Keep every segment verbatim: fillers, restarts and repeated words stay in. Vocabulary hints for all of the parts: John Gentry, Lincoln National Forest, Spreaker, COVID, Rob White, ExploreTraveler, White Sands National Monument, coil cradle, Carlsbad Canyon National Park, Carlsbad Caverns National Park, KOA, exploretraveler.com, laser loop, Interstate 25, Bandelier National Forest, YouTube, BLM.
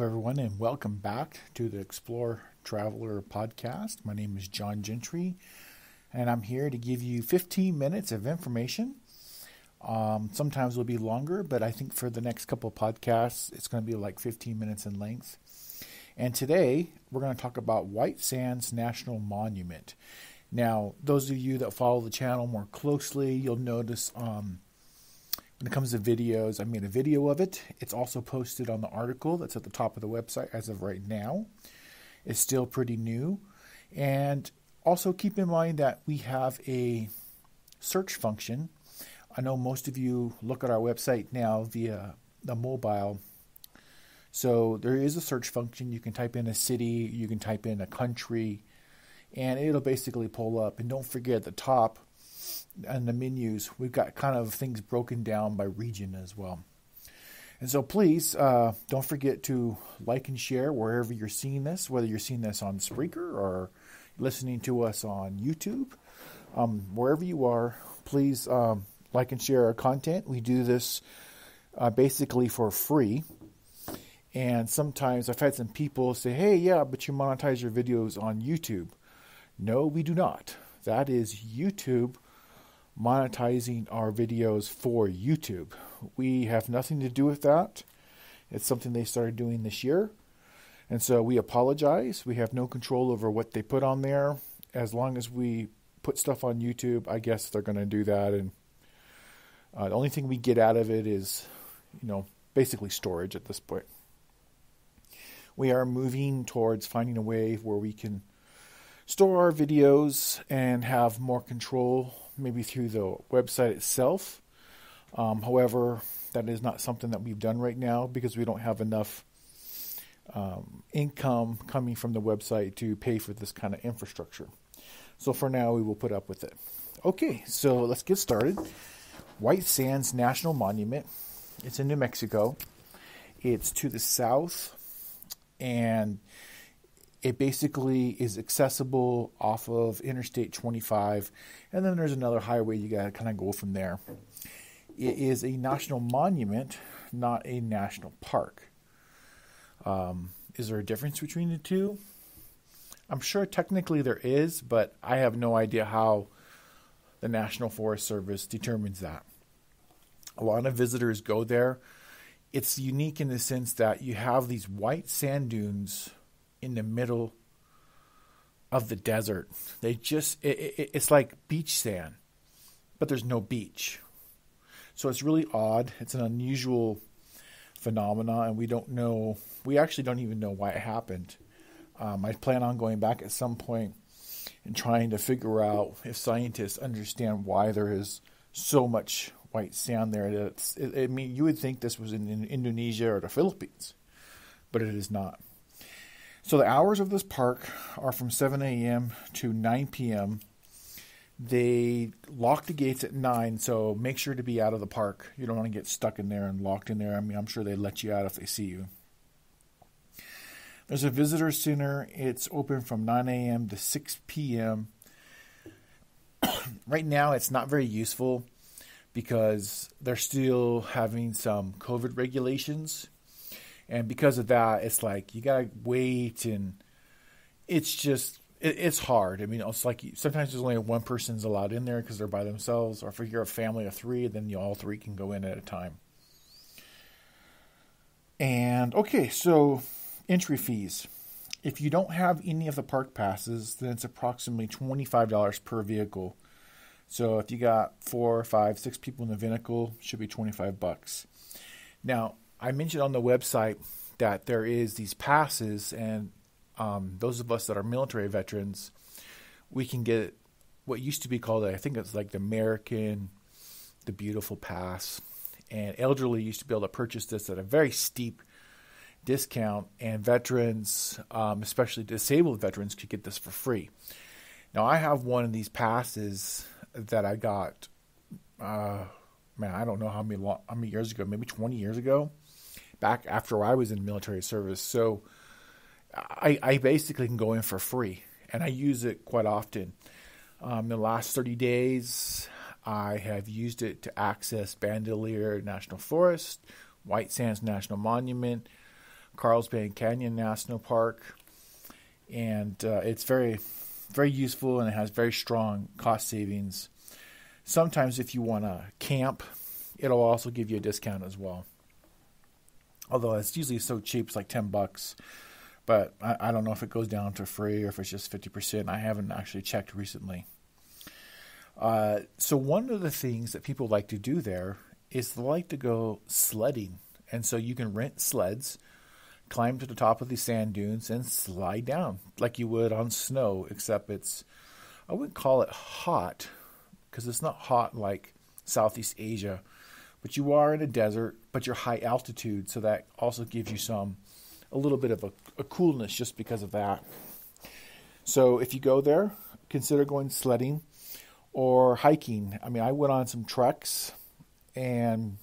Hello everyone and welcome back to the Explore Traveler podcast. My name is John Gentry and I'm here to give you fifteen minutes of information. Um, sometimes it'll be longer, but I think for the next couple of podcasts it's going to be like fifteen minutes in length. And today we're going to talk about White Sands National Monument. Now, those of you that follow the channel more closely, you'll notice um, when it comes to videos, I made a video of it. It's also posted on the article that's at the top of the website as of right now. It's still pretty new. And also keep in mind that we have a search function. I know most of you look at our website now via the mobile. So there is a search function. You can type in a city, you can type in a country, and it'll basically pull up. And don't forget at the top, and the menus, we've got kind of things broken down by region as well. And so please uh, don't forget to like and share wherever you're seeing this, whether you're seeing this on Spreaker or listening to us on YouTube. Um, wherever you are, please um, like and share our content. We do this uh, basically for free. And sometimes I've had some people say, hey, yeah, but you monetize your videos on YouTube. No, we do not. That is YouTube monetizing our videos for YouTube. We have nothing to do with that. It's something they started doing this year. And so we apologize. We have no control over what they put on there. As long as we put stuff on YouTube, I guess they're going to do that. And uh, the only thing we get out of it is, you know, basically storage at this point. We are moving towards finding a way where we can store our videos and have more control, maybe through the website itself. Um, however, that is not something that we've done right now because we don't have enough um, income coming from the website to pay for this kind of infrastructure. So for now, we will put up with it. Okay, so let's get started. White Sands National Monument. It's in New Mexico. It's to the south, and it basically is accessible off of Interstate twenty-five, and then there's another highway you gotta kind of go from there. It is a national monument, not a national park. Um, is there a difference between the two? I'm sure technically there is, but I have no idea how the National Forest Service determines that. A lot of visitors go there. It's unique in the sense that you have these white sand dunes in the middle of the desert. They just, it, it, it's like beach sand, but there's no beach. So it's really odd. It's an unusual phenomenon, and we don't know, we actually don't even know why it happened. Um, I plan on going back at some point and trying to figure out if scientists understand why there is so much white sand there. That's, it, I mean, you would think this was in, in Indonesia or the Philippines, but it is not. So the hours of this park are from seven a m to nine p m They lock the gates at nine, so make sure to be out of the park. You don't want to get stuck in there and locked in there. I mean, I'm sure they let you out if they see you. There's a visitor center. It's open from nine a m to six p m Right now, it's not very useful because they're still having some COVID regulations. And because of that, it's like you gotta wait, and it's just it, it's hard. I mean, it's like you, sometimes there's only one person's allowed in there because they're by themselves, or if you're a family of three, then you, all three can go in at a time. And okay, so entry fees. If you don't have any of the park passes, then it's approximately twenty-five dollars per vehicle. So if you got four, five, six people in the vehicle, it should be twenty-five bucks. Now, I mentioned on the website that there is these passes, and um, those of us that are military veterans, we can get what used to be called, I think it's like the American, the Beautiful Pass, and elderly used to be able to purchase this at a very steep discount, and veterans, um, especially disabled veterans, could get this for free. Now, I have one of these passes that I got, uh, man, I don't know how many, how many years ago, maybe twenty years ago, back after I was in military service. So I, I basically can go in for free, and I use it quite often. Um, in the last thirty days, I have used it to access Bandelier National Forest, White Sands National Monument, Carlsbad Canyon National Park, and uh, it's very, very useful, and it has very strong cost savings. Sometimes if you want to camp, it'll also give you a discount as well. Although it's usually so cheap, it's like ten bucks. But I, I don't know if it goes down to free or if it's just fifty percent. I haven't actually checked recently. Uh, so one of the things that people like to do there is they like to go sledding. And so you can rent sleds, climb to the top of these sand dunes, and slide down like you would on snow, except it's, I wouldn't call it hot, because it's not hot like Southeast Asia, but you are in a desert, but you're high altitude, so that also gives you some, a little bit of a, a coolness just because of that. So if you go there, consider going sledding or hiking. I mean, I went on some treks, and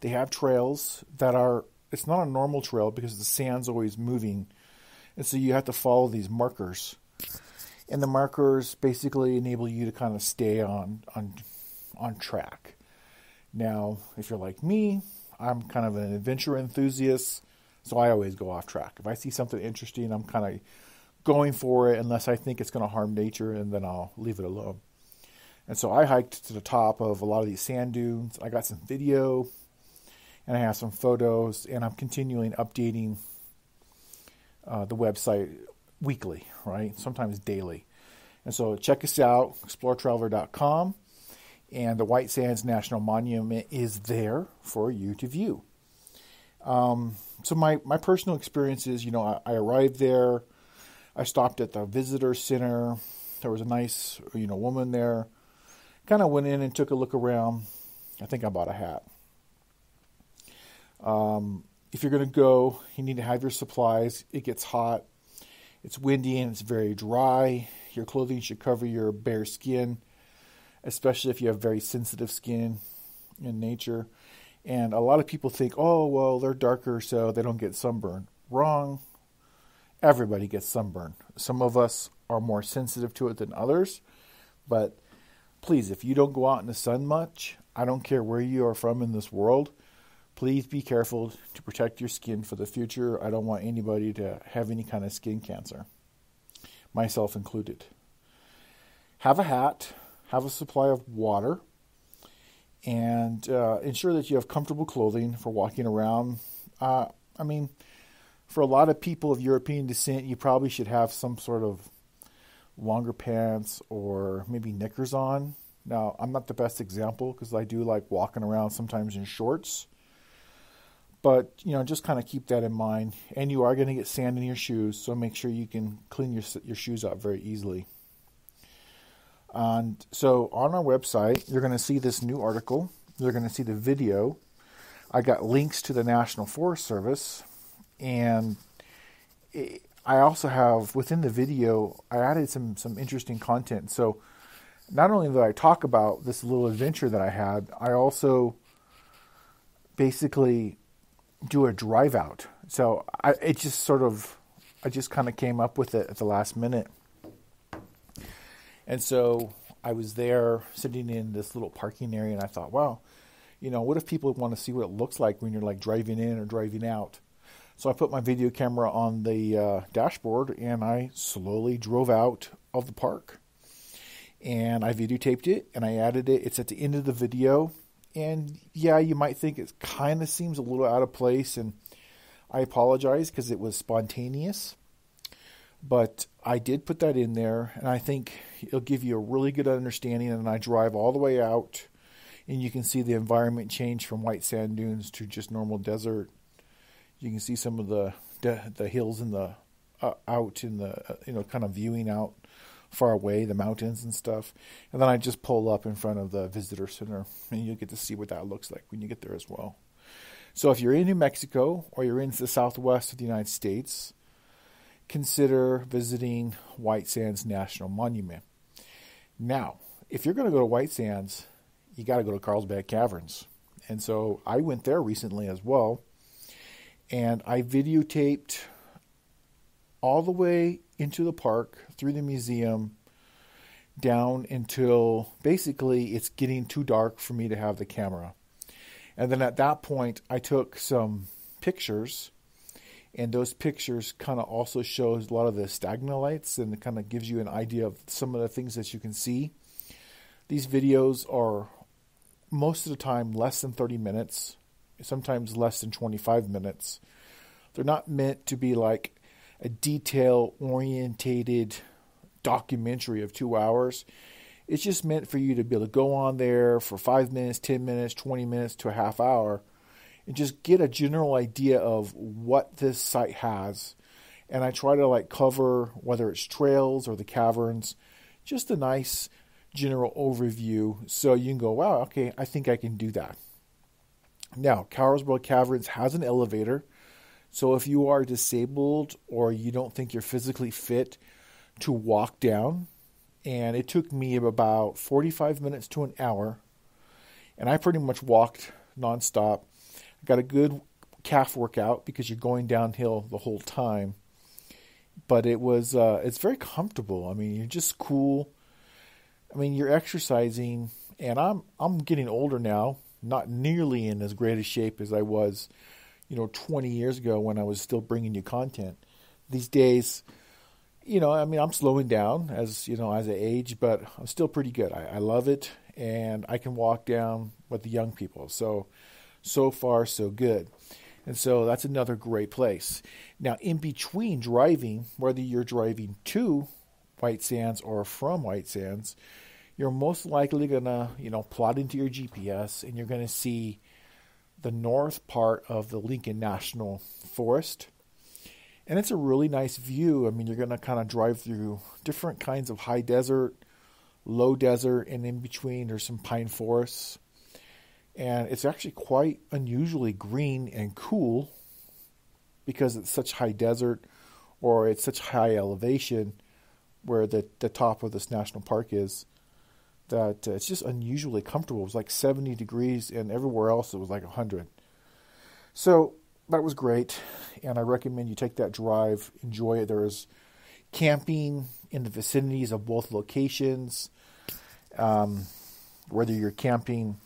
they have trails that are, it's not a normal trail because the sand's always moving, and so you have to follow these markers. And the markers basically enable you to kind of stay on on on track. Now, if you're like me, I'm kind of an adventure enthusiast, so I always go off track. If I see something interesting, I'm kind of going for it unless I think it's going to harm nature, and then I'll leave it alone. And so I hiked to the top of a lot of these sand dunes. I got some video, and I have some photos, and I'm continuing updating uh, the website weekly, right? Sometimes daily. And so check us out, explore traveler dot com. And the White Sands National Monument is there for you to view. Um, so my, my personal experience is, you know, I, I arrived there. I stopped at the visitor center. There was a nice, you know, woman there. Kind of went in and took a look around. I think I bought a hat. Um, if you're going to go, you need to have your supplies. It gets hot. It's windy and it's very dry. Your clothing should cover your bare skin, especially if you have very sensitive skin in nature. And a lot of people think, oh, well, they're darker, so they don't get sunburn. Wrong. Everybody gets sunburn. Some of us are more sensitive to it than others. But please, if you don't go out in the sun much, I don't care where you are from in this world, please be careful to protect your skin for the future. I don't want anybody to have any kind of skin cancer, myself included. Have a hat. Have a supply of water, and uh, ensure that you have comfortable clothing for walking around. Uh, I mean, for a lot of people of European descent, you probably should have some sort of longer pants or maybe knickers on. Now, I'm not the best example because I do like walking around sometimes in shorts. But, you know, just kind of keep that in mind. And you are going to get sand in your shoes, so make sure you can clean your, your shoes out very easily. And so on our website, you're going to see this new article. You're going to see the video. I got links to the National Forest Service. And it, I also have, within the video, I added some, some interesting content. So not only did I talk about this little adventure that I had, I also basically do a drive out. So I, it just sort of, I just kind of came up with it at the last minute. And so I was there sitting in this little parking area, and I thought, wow, you know, what if people want to see what it looks like when you're like driving in or driving out? So I put my video camera on the uh, dashboard, and I slowly drove out of the park. And I videotaped it, and I added it. It's at the end of the video. And yeah, you might think it kind of seems a little out of place, and I apologize because it was spontaneous. But I did put that in there, and I think it'll give you a really good understanding. And I drive all the way out, and you can see the environment change from white sand dunes to just normal desert. You can see some of the the hills in the uh, out in the uh, you know kind of viewing out far away, the mountains and stuff. And then I just pull up in front of the visitor center, and you'll get to see what that looks like when you get there as well. So if you're in New Mexico or you're in the southwest of the United States, consider visiting White Sands National Monument. Now, if you're going to go to White Sands, you got to go to Carlsbad Caverns. And so I went there recently as well, and I videotaped all the way into the park, through the museum, down until basically it's getting too dark for me to have the camera. And then at that point, I took some pictures. And those pictures kind of also shows a lot of the stagnolites, and it kind of gives you an idea of some of the things that you can see. These videos are most of the time less than thirty minutes, sometimes less than twenty-five minutes. They're not meant to be like a detail-orientated documentary of two hours. It's just meant for you to be able to go on there for five minutes, ten minutes, twenty minutes to a half hour and just get a general idea of what this site has. And I try to like cover, whether it's trails or the caverns, just a nice general overview so you can go, wow, okay, I think I can do that. Now, Carlsbad Caverns has an elevator. So if you are disabled or you don't think you're physically fit to walk down, and it took me about forty-five minutes to an hour, and I pretty much walked nonstop. I got a good calf workout because you're going downhill the whole time. But it was uh, it's very comfortable. I mean, you're just cool. I mean, you're exercising, and I'm I'm getting older now, not nearly in as great a shape as I was, you know, twenty years ago when I was still bringing you content. These days, you know, I mean, I'm slowing down as, you know, as I age, but I'm still pretty good. I, I love it, and I can walk down with the young people. So, so far, so good. And so that's another great place. Now, in between driving, whether you're driving to White Sands or from White Sands, you're most likely going to, you know, plot into your G P S, and you're going to see the north part of the Lincoln National Forest. And it's a really nice view. I mean, you're going to kind of drive through different kinds of high desert, low desert, and in between there's some pine forests. And it's actually quite unusually green and cool because it's such high desert, or it's such high elevation where the, the top of this national park is, that it's just unusually comfortable. It was like seventy degrees, and everywhere else it was like one hundred. So that was great, and I recommend you take that drive, enjoy it. There is camping in the vicinities of both locations, um, whether you're camping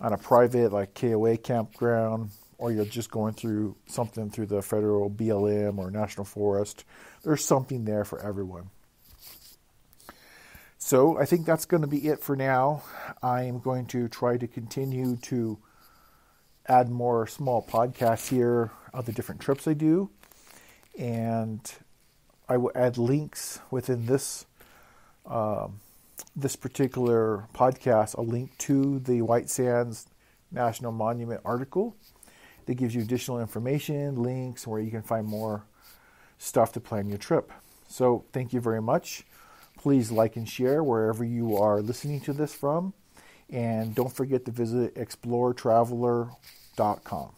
on a private, like K O A campground, or you're just going through something through the federal B L M or National Forest. There's something there for everyone. So I think that's going to be it for now. I am going to try to continue to add more small podcasts here of the different trips I do, and I will add links within this um, this particular podcast, a link to the White Sands National Monument article that gives you additional information, links where you can find more stuff to plan your trip. So thank you very much. Please like and share wherever you are listening to this from. And don't forget to visit explore traveler dot com.